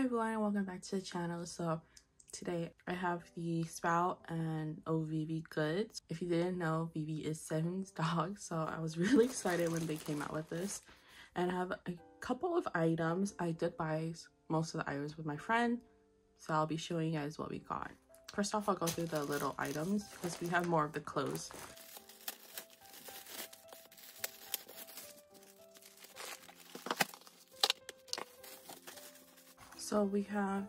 Hi everyone and welcome back to the channel. So today I have the Spout and Oh! Vivi goods. If you didn't know, Vivi is Seven's dog, so I was really excited when they came out with this. And I have a couple of items. I did buy most of the items with my friend, so I'll be showing you guys what we got. First off, I'll go through the little items because we have more of the clothes. So we have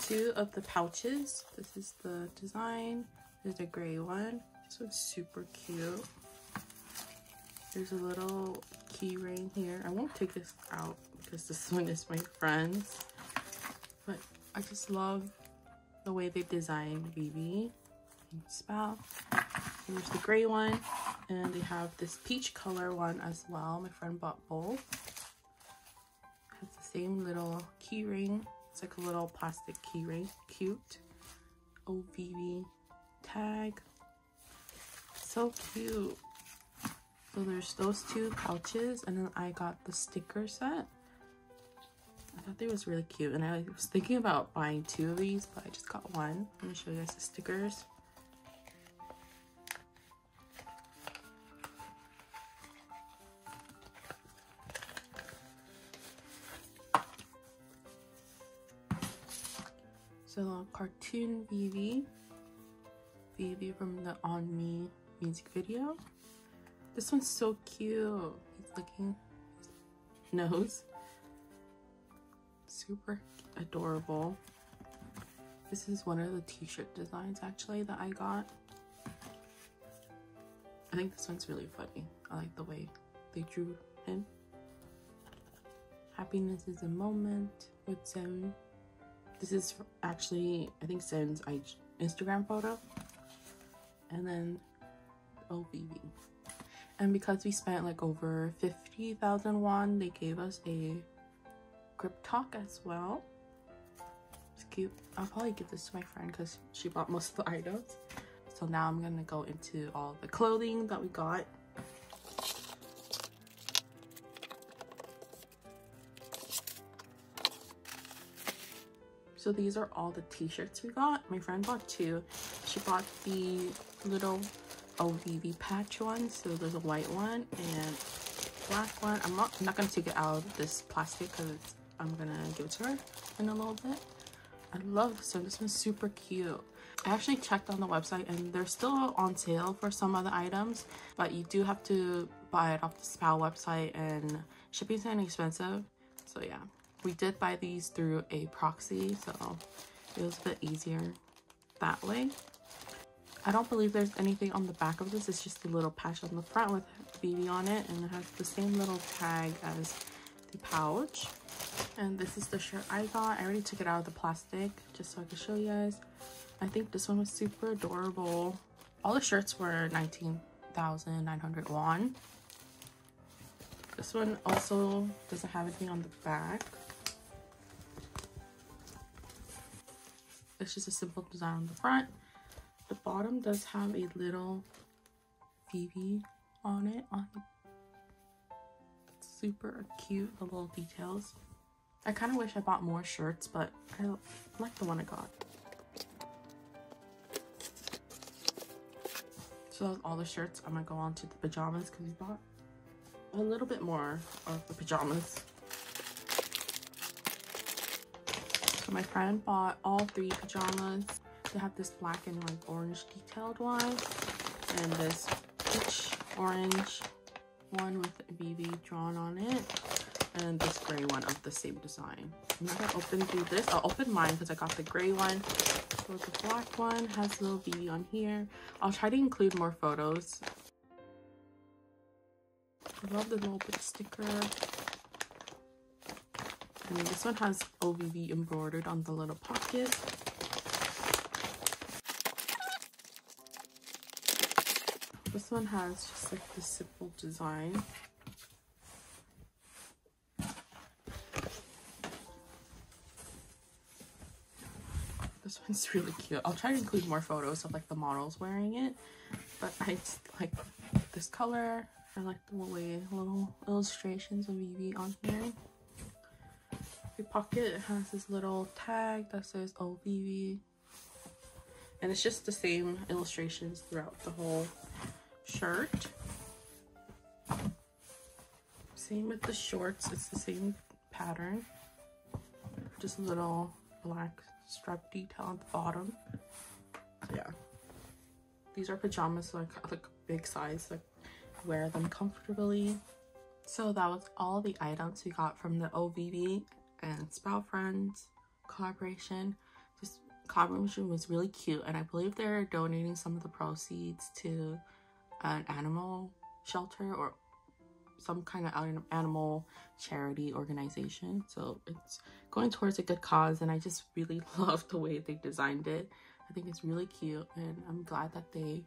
two of the pouches. This is the design. There's a gray one. This one's super cute. There's a little key ring here. I won't take this out because this one is my friend's. But I just love the way they designed Vivi and Spout. And there's the gray one. And they have this peach color one as well. My friend bought both. Same little key ring. It's like a little plastic key ring. Cute. Oh! Vivi tag. So cute. So there's those two pouches, and then I got the sticker set. I thought they was really cute, and I was thinking about buying two of these, but I just got one. I'm gonna show you guys the stickers. So cartoon Vivi, Vivi from the On Me music video. This one's so cute. He's licking his nose. Super adorable. This is one of the t-shirt designs actually that I got. I think this one's really funny. I like the way they drew him. Happiness is a moment with Seven. This is actually, I think, Seven's Instagram photo. And then Oh! Vivi. And because we spent like over 50,000 won, they gave us a grip talk as well. It's cute. I'll probably give this to my friend because she bought most of the items. So now I'm going to go into all the clothing that we got. So these are all the t-shirts we got. My friend bought two. She bought the little Oh! Vivi patch one. So there's a white one and black one. I'm not gonna take it out of this plastic because I'm gonna give it to her in a little bit. I love this one. This one's super cute. I actually checked on the website and they're still on sale for some of the items, but you do have to buy it off the Spout website, and shipping's kind of expensive. So yeah. We did buy these through a proxy, so it was a bit easier that way. I don't believe there's anything on the back of this. It's just a little patch on the front with Vivi on it, and it has the same little tag as the pouch. And this is the shirt I got. I already took it out of the plastic just so I could show you guys. I think this one was super adorable. All the shirts were 19,900 won. This one also doesn't have anything on the back. It's just a simple design on the front. The bottom does have a little Vivi on it. It's super cute, the little details. I kind of wish I bought more shirts, but I like the one I got. So that's all the shirts. I'm gonna go on to the pajamas because we bought a little bit more of the pajamas. So my friend bought all three pajamas. They have this black and like orange detailed one, and this peach orange one with Vivi drawn on it, and this gray one of the same design. I'm not gonna open through this. I'll open mine because I got the gray one. So the black one has little Vivi on here. I'll try to include more photos. I love the little bit sticker. And this one has Oh! Vivi embroidered on the little pocket. This one has just like this simple design. This one's really cute. I'll try to include more photos of like the models wearing it, but I just like this color. I like the way little illustrations of Vivi on here. coffee pocket. It has this little tag that says Oh! Vivi, and it's just the same illustrations throughout the whole shirt. Same with the shorts, it's the same pattern, just a little black stripe detail at the bottom. Yeah, these are pajamas, so I like big size, like wear them comfortably. So that was all the items we got from the Oh! Vivi and Sprout Friends collaboration. This collaboration was really cute, and I believe they're donating some of the proceeds to an animal shelter or some kind of animal charity organization, so it's going towards a good cause. And I just really love the way they designed it. I think it's really cute, and I'm glad that they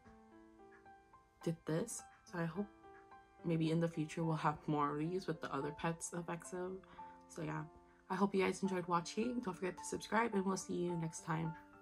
did this. So I hope maybe in the future we'll have more of these with the other pets of EXO. So yeah, I hope you guys enjoyed watching. Don't forget to subscribe, and we'll see you next time.